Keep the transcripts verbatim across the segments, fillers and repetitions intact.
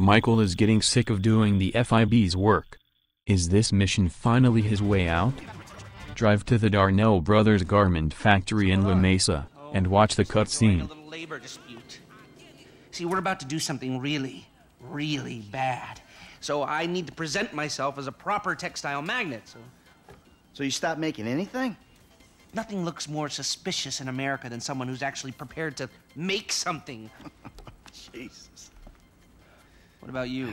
Michael is getting sick of doing the F I B's work. Is this mission finally his way out? Drive to the Darnell Brothers garment factory in La Mesa, and watch the cutscene. See, we're about to do something really, really bad. So I need to present myself as a proper textile magnet. So, so you stop making anything? Nothing looks more suspicious in America than someone who's actually prepared to make something. Jesus. What about you?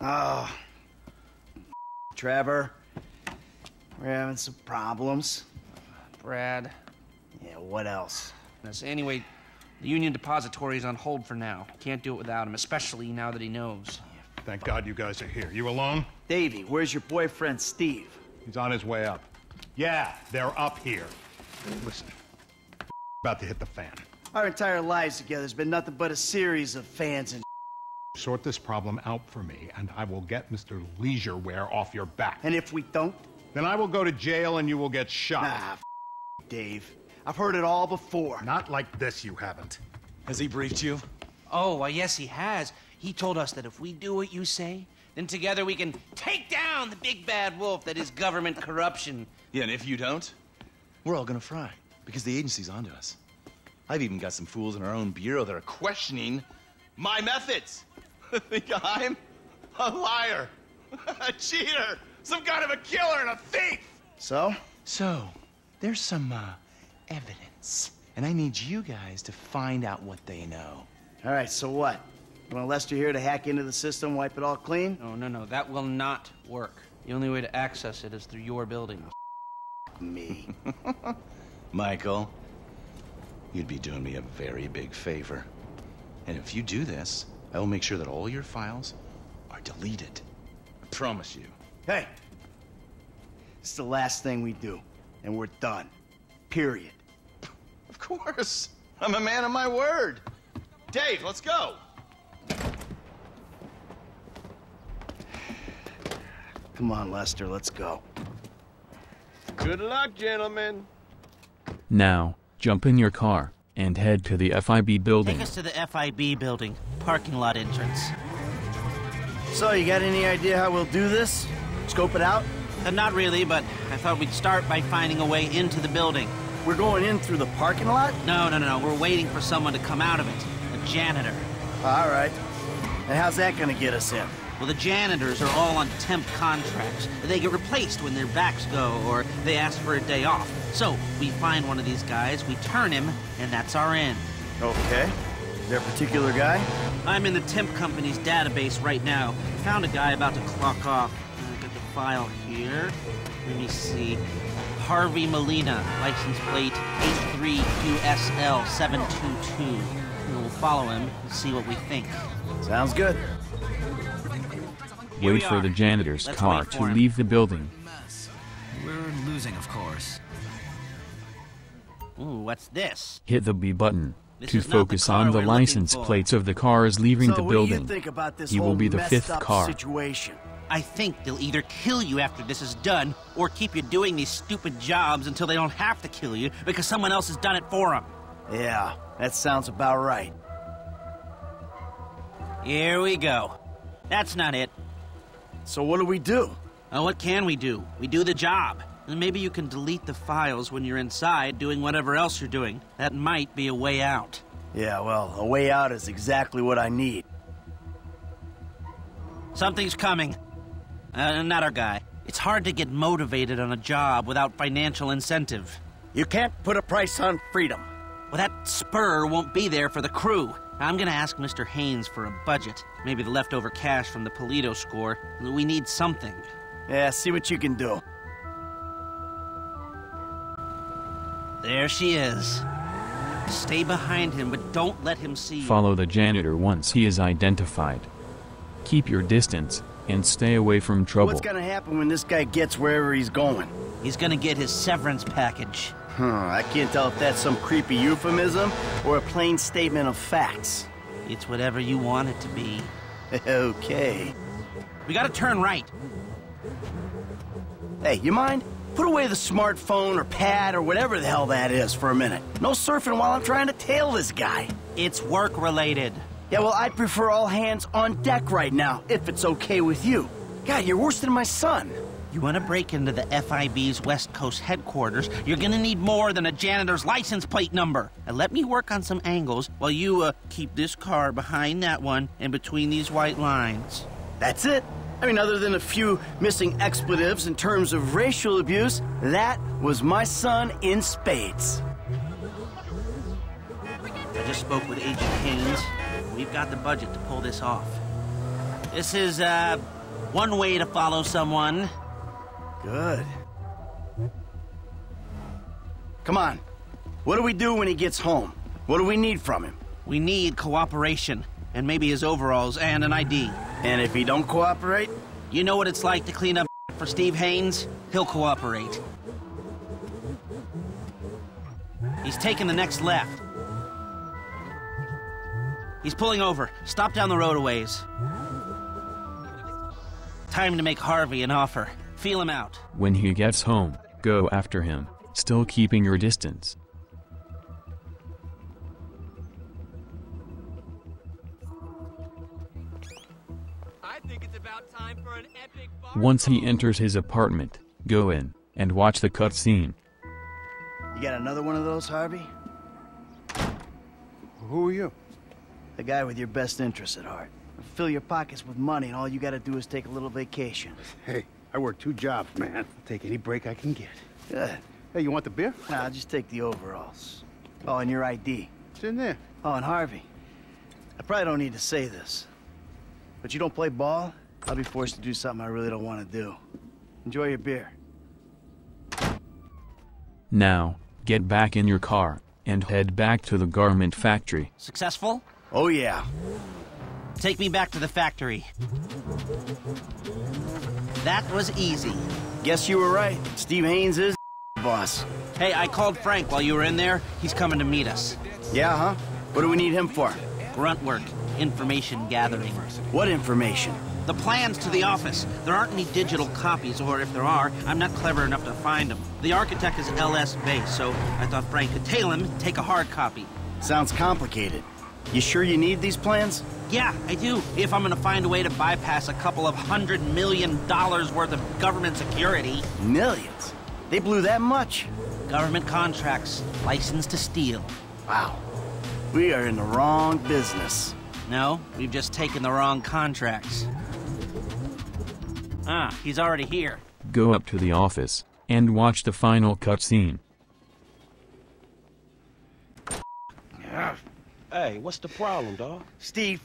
Oh, Trevor, we're having some problems. Brad. Yeah, what else? Anyway, the Union Depository is on hold for now. Can't do it without him, especially now that he knows. Thank God you guys are here. You alone? Davey, where's your boyfriend, Steve? He's on his way up. Yeah, they're up here. Listen, about to hit the fan. Our entire lives together has been nothing but a series of fans and sort this problem out for me, and I will get Mister Leisureware off your back. And if we don't? Then I will go to jail and you will get shot. Nah, f Dave. I've heard it all before. Not like this, you haven't. Has he briefed you? Oh, well, yes, he has. He told us that if we do what you say, then together we can take down the big bad wolf that is government corruption. Yeah, and if you don't, we're all gonna fry, because the agency's onto us. I've even got some fools in our own bureau that are questioning my methods. Think I'm a liar, a cheater, some kind of a killer and a thief. So? So, there's some, uh, evidence, and I need you guys to find out what they know. All right, so what? You want Lester here to hack into the system, wipe it all clean? No, no, no, that will not work. The only way to access it is through your building. Me. Michael, you'd be doing me a very big favor. And if you do this, I will make sure that all your files are deleted. I promise you. Hey, this is the last thing we do, and we're done. Period. Of course. I'm a man of my word. Dave, let's go. Come on, Lester, let's go. Good luck, gentlemen. Now, jump in your car and head to the F I B building. Take us to the F I B building, parking lot entrance. So, you got any idea how we'll do this? Scope it out? Uh, not really, but I thought we'd start by finding a way into the building. We're going in through the parking lot? No, no, no, no. We're waiting for someone to come out of it. A janitor. All right. And how's that going to get us in? Well, the janitors are all on temp contracts. They get replaced when their backs go, or they ask for a day off. So, we find one of these guys, we turn him, and that's our end. Okay. Is there a particular guy? I'm in the temp company's database right now. Found a guy about to clock off. I got the file here. Let me see. Harvey Molina, license plate eight three Q S L seven two two. We'll follow him and see what we think. Sounds good. Wait for the janitor's Let's car to him. leave the building. We're losing, of course. Ooh, what's this? Hit the B button this to focus the on the license plates of the cars leaving so the building. What do you think about this he will be the fifth car. Situation? I think they'll either kill you after this is done, or keep you doing these stupid jobs until they don't have to kill you because someone else has done it for them. Yeah, that sounds about right. Here we go. That's not it. So what do we do? Uh, what can we do? We do the job. And maybe you can delete the files when you're inside doing whatever else you're doing. That might be a way out. Yeah, well, a way out is exactly what I need. Something's coming. Uh, not our guy. It's hard to get motivated on a job without financial incentive. You can't put a price on freedom. Well, that spur won't be there for the crew. I'm gonna ask Mister Haynes for a budget. Maybe the leftover cash from the Polito score. We need something. Yeah, see what you can do. There she is. Stay behind him, but don't let him see you. Follow the janitor once he is identified. Keep your distance, and stay away from trouble. What's gonna happen when this guy gets wherever he's going? He's gonna get his severance package. Huh, I can't tell if that's some creepy euphemism or a plain statement of facts. It's whatever you want it to be. Okay. We gotta turn right. Hey, you mind? Put away the smartphone or pad or whatever the hell that is for a minute. No surfing while I'm trying to tail this guy. It's work-related. Yeah, well, I'd prefer all hands on deck right now, if it's okay with you. God, you're worse than my son. You want to break into the F I B's West Coast headquarters, you're going to need more than a janitor's license plate number. And let me work on some angles while you, uh, keep this car behind that one and between these white lines. That's it. I mean, other than a few missing expletives in terms of racial abuse, that was my son in spades. I just spoke with Agent Haynes. We've got the budget to pull this off. This is, uh, one way to follow someone. Good. Come on. What do we do when he gets home? What do we need from him? We need cooperation, and maybe his overalls and an I D. And if he don't cooperate? You know what it's like to clean up for Steve Haynes? He'll cooperate. He's taking the next left. He's pulling over. Stop down the road a ways. Time to make Harvey an offer. Feel him out. When he gets home, go after him, still keeping your distance. Once he enters his apartment, go in and watch the cutscene. You got another one of those, Harvey? Who are you? The guy with your best interests at heart. Fill your pockets with money and all you gotta do is take a little vacation. Hey, I work two jobs, man. I'll take any break I can get. Good. Hey, you want the beer? Nah, I'll just take the overalls. Oh, and your I D. It's in there. Oh, and Harvey, I probably don't need to say this, but you don't play ball? I'll be forced to do something I really don't want to do. Enjoy your beer. Now, get back in your car and head back to the garment factory. Successful? Oh, yeah. Take me back to the factory. That was easy. Guess you were right. Steve Haynes is the boss. Hey, I called Frank while you were in there. He's coming to meet us. Yeah, huh? What do we need him for? Grunt work. Information gathering. What information? The plans to the office. There aren't any digital copies, or if there are, I'm not clever enough to find them. The architect is L S base, so I thought Frank could tail him, take a hard copy. Sounds complicated. You sure you need these plans? Yeah, I do, if I'm gonna find a way to bypass a couple of hundred million dollars worth of government security. Millions? They blew that much? Government contracts, license to steal. Wow, we are in the wrong business. No, we've just taken the wrong contracts. Ah, he's already here. Go up to the office and watch the final cutscene. Hey, what's the problem, dawg? Steve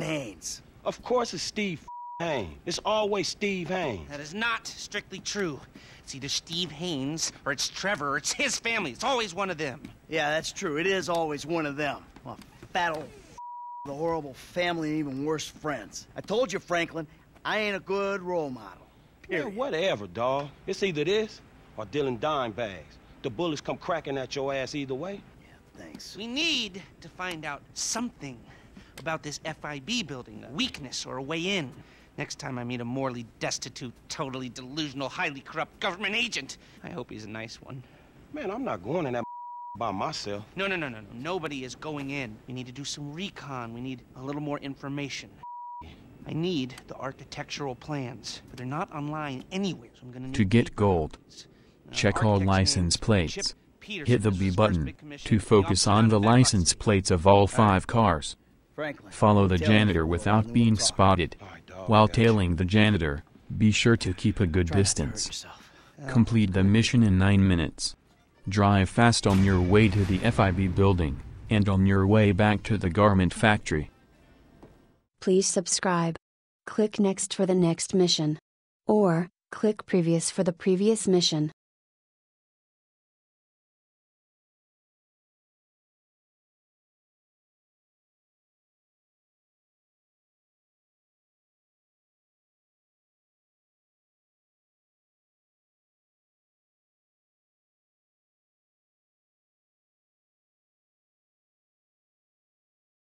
Haynes. Of course it's Steve Haynes. It's always Steve Haynes. That is not strictly true. It's either Steve Haynes or it's Trevor. Or it's his family. It's always one of them. Yeah, that's true. It is always one of them. A fat old the horrible family and even worse friends. I told you, Franklin, I ain't a good role model. Period. Yeah, whatever, dawg. It's either this or dealing dime bags. The bullets come cracking at your ass either way. Yeah, thanks. We need to find out something about this F I B building, a weakness or a way in. Next time I meet a morally destitute, totally delusional, highly corrupt government agent, I hope he's a nice one. Man, I'm not going in that by myself. No, no, no, no, no. Nobody is going in. We need to do some recon. We need a little more information. I need the architectural plans, but they're not online anywhere, so I'm gonna need to get gold. Now, check all license plates. Hit the B button to focus on the license plates of all five cars. Franklin, follow the janitor without being spotted. While tailing the janitor, be sure to keep a good distance. Complete the mission in nine minutes. Drive fast on your way to the F I B building, and on your way back to the garment factory. Please subscribe. Click next for the next mission. Or, click previous for the previous mission.